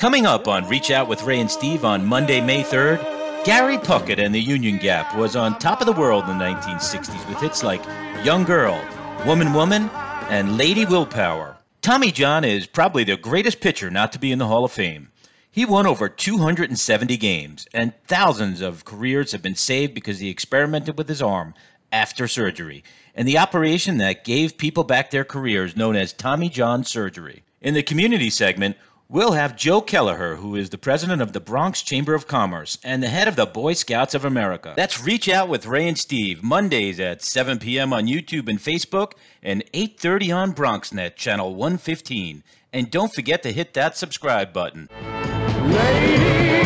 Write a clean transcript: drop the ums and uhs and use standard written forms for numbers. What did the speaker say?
Coming up on Reach Out with Ray and Steve on Monday, May 3rd, Gary Puckett and the Union Gap was on top of the world in the 1960s with hits like Young Girl, Woman, Woman, and Lady Willpower. Tommy John is probably the greatest pitcher not to be in the Hall of Fame. He won over 270 games, and thousands of careers have been saved because he experimented with his arm after surgery, and the operation that gave people back their careers known as Tommy John surgery. In the community segment, we'll have Joe Kelleher, who is the president of the Bronx Chamber of Commerce and the head of the Boy Scouts of America. That's Reach Out with Ray and Steve, Mondays at 7 p.m. on YouTube and Facebook, and 8:30 on BronxNet, channel 115. And don't forget to hit that subscribe button. Lady.